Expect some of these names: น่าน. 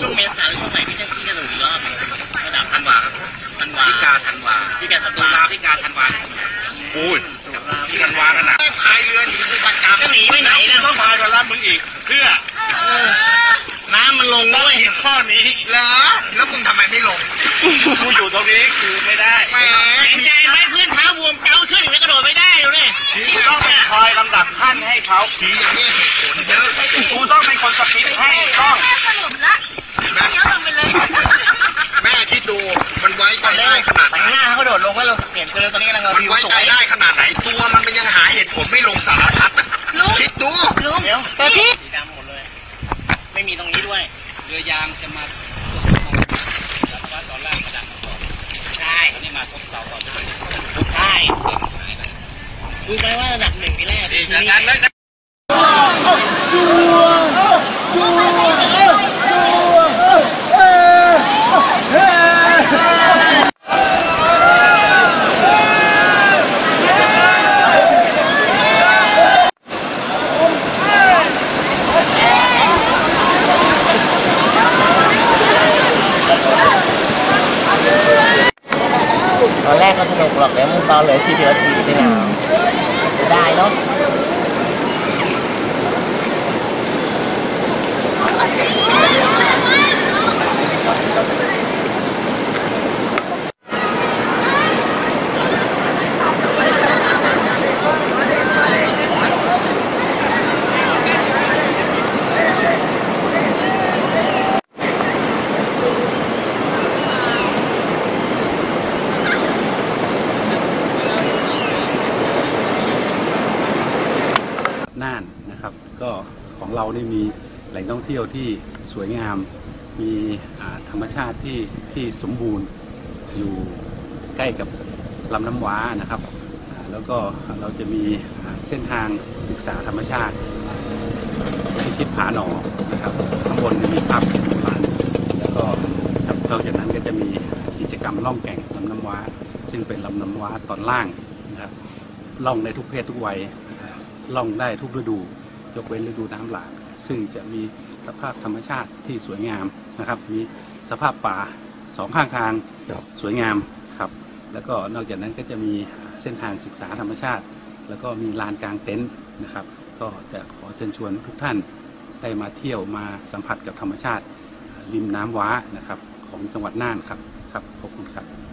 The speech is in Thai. ช่วงเมษาหรือช่วงไหนพี่จะพี่จะหนึ่งรอบระดับธันวาพิการธันวาพี่การธันวาพี่การธันวาอุ้ยพี่ธันวาขนาดพายเรือหนีประจำจะหนีไปไหนนะต้องพายมาล่ามึงอีกเพื่อน้ำมันลงด้วยเห็นข้อนี้แล้วมึงทำไมไม่ลงกูอยู่ตรงนี้คือไม่ได้แหมใจไหมเพื่อนเท้าบวมเกาขึ้นแล้วกระโดดไม่ได้เลยพี่ต้องคอยลำดับขั้นให้เขาพี่อย่างนี้เยอะกูต้องเป็นคนสปิทให้ต้องแม่ลงไปเลยแม่คิดดูมันไว้ใจได้ขนาดไหนหน้าเขาโดดลงแล้วเปลี่ยนเกลือตอนนี้เรามันไว้ใจได้ขนาดไหนตัวมันเป็นยังหาเหตุผลไม่ลงสารพัดคิดดูเดี๋ยวพี่ไม่มีตรงนี้ด้วยเรือยางจะมาตัดว่าตอนล่างมาดักก่อนใช่เขานี่มาซบเสาก่อนใช่รู้ไหมว่าระดับหนึ่งนี่แหละดีจังเลยตอนแรกก็สนุกหรอกแล้วตอนเหลือทีเดียวทีไปแล้วได้เนาะน่านนะครับก็ของเราได้มีแหล่งท่องเที่ยวที่สวยงามมีธรรมชาติที่สมบูรณ์อยู่ใกล้กับลำน้ำว้านะครับแล้วก็เราจะมีเส้นทางศึกษาธรรมชาติที่ชิดผาหนอนะครับข้างบนมีภาพผาแล้วก็นอกจากนั้นก็จะมีกิจกรรมล่องแก่งลำน้ำว้าซึ่งเป็นลำน้ำว้าตอนล่างนะครับล่องในทุกเพศทุกวัยล่องได้ทุกฤดูยกเว้นฤดูน้ำหลากซึ่งจะมีสภาพธรรมชาติที่สวยงามนะครับมีสภาพป่าสองข้างทางสวยงามครับแล้วก็นอกจากนั้นก็จะมีเส้นทางศึกษาธรรมชาติแล้วก็มีลานกลางเต็นท์นะครับก็จะขอเชิญชวนทุกท่านได้มาเที่ยวมาสัมผัสกับธรรมชาติริมน้ำว้านะครับของจังหวัดน่านครับขอบคุณครับ